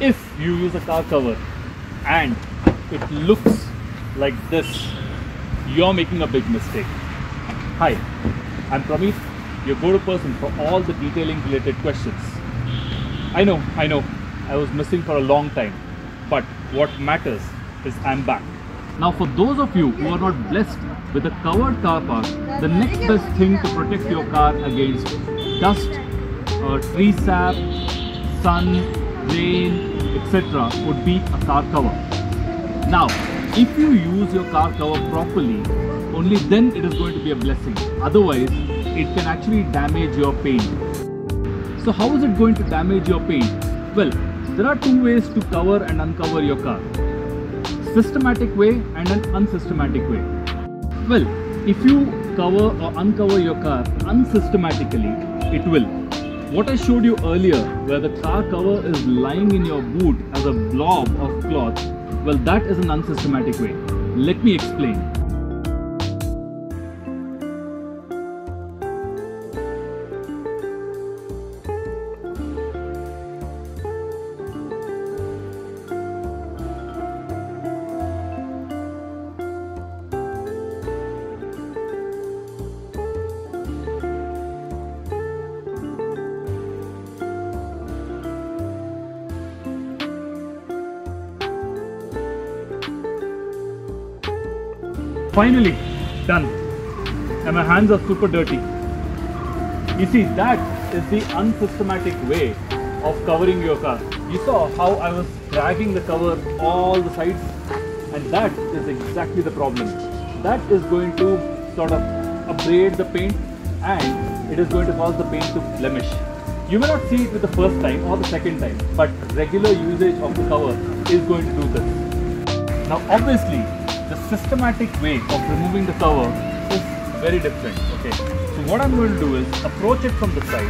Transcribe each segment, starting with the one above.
if you use a car cover and it looks like this, you're making a big mistake. Hi, I'm Prameeth, your go-to person for all the detailing related questions. I know, I was missing for a long time, but what matters is I'm back. Now for those of you who are not blessed with a covered car park, the next best thing to protect your car against dust, tree sap, sun, rain, etc. would be a car cover. Now, if you use your car cover properly, only then it is going to be a blessing. Otherwise, it can actually damage your paint. So how is it going to damage your paint? Well, there are two ways to cover and uncover your car. Systematic way and an unsystematic way. Well, if you cover or uncover your car unsystematically, it will. What I showed you earlier, where the car cover is lying in your boot as a blob of cloth, well, that is an unsystematic way. Let me explain. Finally, done. And my hands are super dirty. You see, that is the unsystematic way of covering your car. You saw how I was dragging the cover all the sides, and that is exactly the problem. That is going to sort of abrade the paint, and it is going to cause the paint to blemish. You may not see it with the first time or the second time, but regular usage of the cover is going to do this. Now, obviously, the systematic way of removing the cover is very different. Okay, so what I'm going to do is approach it from the side.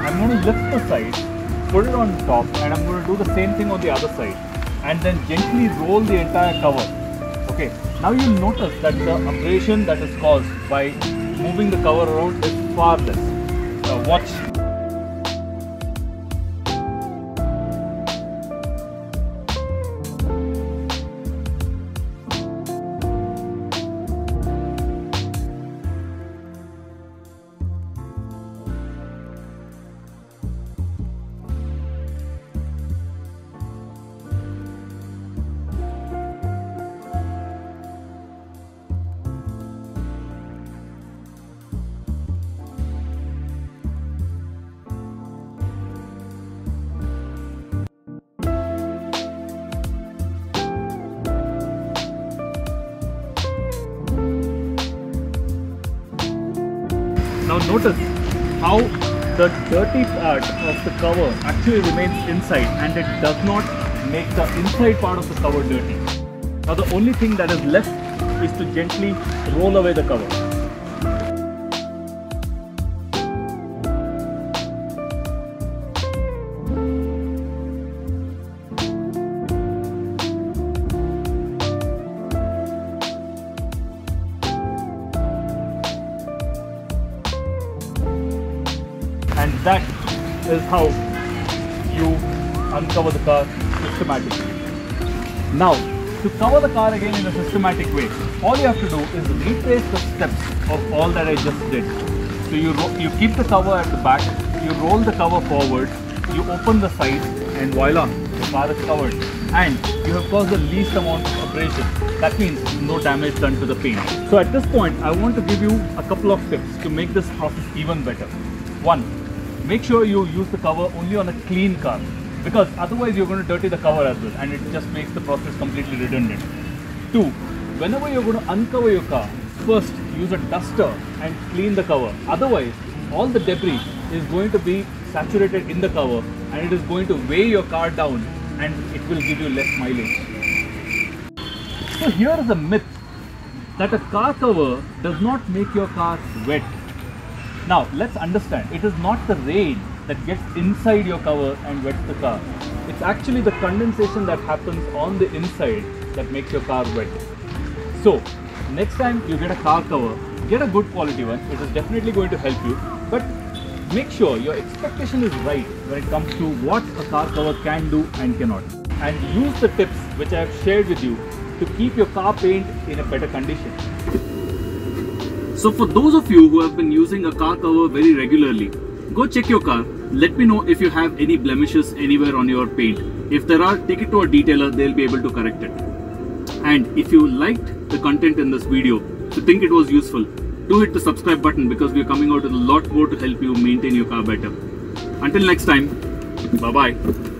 I'm going to lift the side, put it on top, and I'm going to do the same thing on the other side, and then gently roll the entire cover. Okay, now you'll notice that the abrasion that is caused by moving the cover around is far less. Now watch. Now notice how the dirty part of the cover actually remains inside, and it does not make the inside part of the cover dirty. Now the only thing that is left is to gently roll away the cover. And that is how you uncover the car systematically. Now, to cover the car again in a systematic way, all you have to do is retrace the steps of all that I just did. So you keep the cover at the back, you roll the cover forward, you open the side, and voila, the car is covered. And you have caused the least amount of abrasion. That means no damage done to the paint. So at this point, I want to give you a couple of tips to make this process even better. One, make sure you use the cover only on a clean car, because otherwise you're going to dirty the cover as well, and it just makes the process completely redundant. Two, whenever you're going to uncover your car, first use a duster and clean the cover. Otherwise, all the debris is going to be saturated in the cover, and it is going to weigh your car down, and it will give you less mileage. So here is a myth that a car cover does not make your car wet. Now, let's understand, it is not the rain that gets inside your cover and wets the car. It's actually the condensation that happens on the inside that makes your car wet. So, next time you get a car cover, get a good quality one. It is definitely going to help you, but Make sure your expectation is right when it comes to what a car cover can do and cannot. And use the tips which I have shared with you to keep your car paint in a better condition. So for those of you who have been using a car cover very regularly, go check your car. Let me know if you have any blemishes anywhere on your paint. If there are, take it to a detailer, they'll be able to correct it. And if you liked the content in this video, if you think it was useful, do hit the subscribe button because we are coming out with a lot more to help you maintain your car better. Until next time, bye-bye.